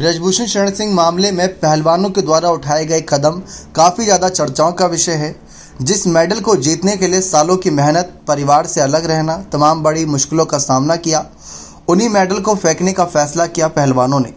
ब्रजभूषण शरण सिंह मामले में पहलवानों के द्वारा उठाए गए कदम काफ़ी ज़्यादा चर्चाओं का विषय है। जिस मेडल को जीतने के लिए सालों की मेहनत, परिवार से अलग रहना, तमाम बड़ी मुश्किलों का सामना किया, उन्हीं मेडल को फेंकने का फैसला किया पहलवानों ने।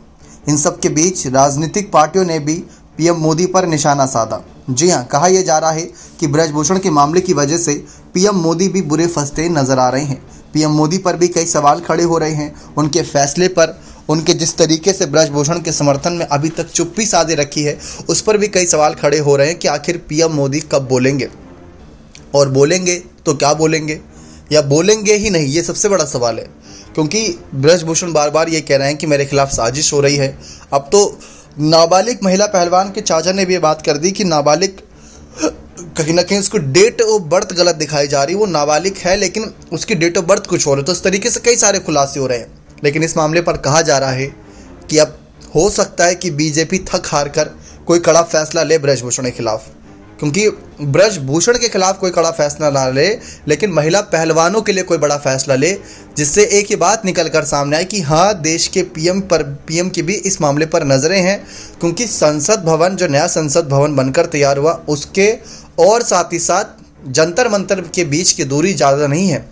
इन सब के बीच राजनीतिक पार्टियों ने भी पीएम मोदी पर निशाना साधा। जी हां, कहा यह जा रहा है कि ब्रजभूषण के मामले की वजह से पीएम मोदी भी बुरे फंसते नजर आ रहे हैं। पीएम मोदी पर भी कई सवाल खड़े हो रहे हैं, उनके फैसले पर, उनके जिस तरीके से ब्रजभूषण के समर्थन में अभी तक चुप्पी साधे रखी है, उस पर भी कई सवाल खड़े हो रहे हैं कि आखिर पीएम मोदी कब बोलेंगे और बोलेंगे तो क्या बोलेंगे या बोलेंगे ही नहीं, ये सबसे बड़ा सवाल है। क्योंकि ब्रजभूषण बार बार ये कह रहे हैं कि मेरे खिलाफ साजिश हो रही है। अब तो नाबालिग महिला पहलवान के चाचा ने भी ये बात कर दी कि नाबालिग कहीं ना कहीं उसको डेट ऑफ बर्थ गलत दिखाई जा रही है। वो नाबालिग है लेकिन उसकी डेट ऑफ बर्थ कुछ और है। तो इस तरीके से कई सारे खुलासे हो रहे हैं। लेकिन इस मामले पर कहा जा रहा है कि अब हो सकता है कि बीजेपी थक हार कर कोई कड़ा फैसला ले ब्रजभूषण के खिलाफ, क्योंकि ब्रजभूषण के खिलाफ कोई कड़ा फैसला ना ले लेकिन महिला पहलवानों के लिए कोई बड़ा फैसला ले, जिससे एक ही बात निकल कर सामने आए कि हाँ, देश के पीएम की भी इस मामले पर नज़रें हैं। क्योंकि संसद भवन, जो नया संसद भवन बनकर तैयार हुआ, उसके और साथ ही साथ जंतर मंतर के बीच की दूरी ज़्यादा नहीं है,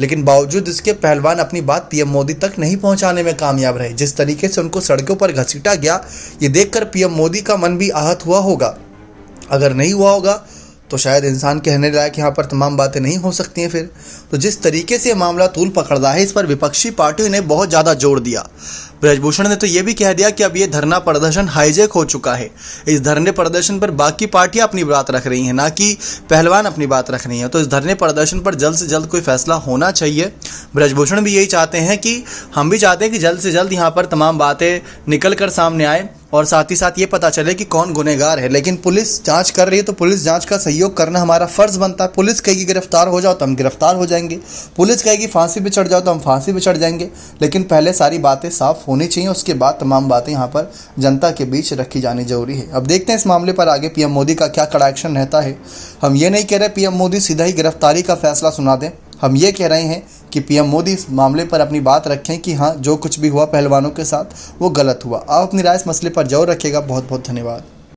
लेकिन बावजूद इसके पहलवान अपनी बात पीएम मोदी तक नहीं पहुंचाने में कामयाब रहे। जिस तरीके से उनको सड़कों पर घसीटा गया, ये देखकर पीएम मोदी का मन भी आहत हुआ होगा। अगर नहीं हुआ होगा तो शायद इंसान कहने लायक यहाँ पर तमाम बातें नहीं हो सकती हैं। फिर तो जिस तरीके से मामला तूल पकड़ रहा है, इस पर विपक्षी पार्टियों ने बहुत ज़्यादा जोर दिया। ब्रजभूषण ने तो ये भी कह दिया कि अब ये धरना प्रदर्शन हाईजैक हो चुका है। इस धरने प्रदर्शन पर बाकी पार्टियां अपनी बात रख रही हैं, ना कि पहलवान अपनी बात रख रही हैं। तो इस धरने प्रदर्शन पर जल्द से जल्द कोई फैसला होना चाहिए। ब्रजभूषण भी यही चाहते हैं कि हम भी चाहते हैं कि जल्द से जल्द यहाँ पर तमाम बातें निकल कर सामने आए और साथ ही साथ ये पता चले कि कौन गुनहगार है। लेकिन पुलिस जांच कर रही है, तो पुलिस जांच का सहयोग करना हमारा फर्ज बनता है। पुलिस कहेगी गिरफ्तार हो जाओ तो हम गिरफ्तार हो जाएंगे, पुलिस कहेगी फांसी पे चढ़ जाओ तो हम फांसी पे चढ़ जाएंगे। लेकिन पहले सारी बातें साफ होनी चाहिए, उसके बाद तमाम बातें यहाँ पर जनता के बीच रखी जानी जरूरी है। अब देखते हैं इस मामले पर आगे पीएम मोदी का क्या कड़ा एक्शन रहता है। हम ये नहीं कह रहे पीएम मोदी सीधा ही गिरफ्तारी का फैसला सुना दें, हम ये कह रहे हैं कि पीएम मोदी इस मामले पर अपनी बात रखें कि हाँ, जो कुछ भी हुआ पहलवानों के साथ वो गलत हुआ। आप अपनी राय इस मसले पर जरूर रखिएगा। बहुत बहुत धन्यवाद।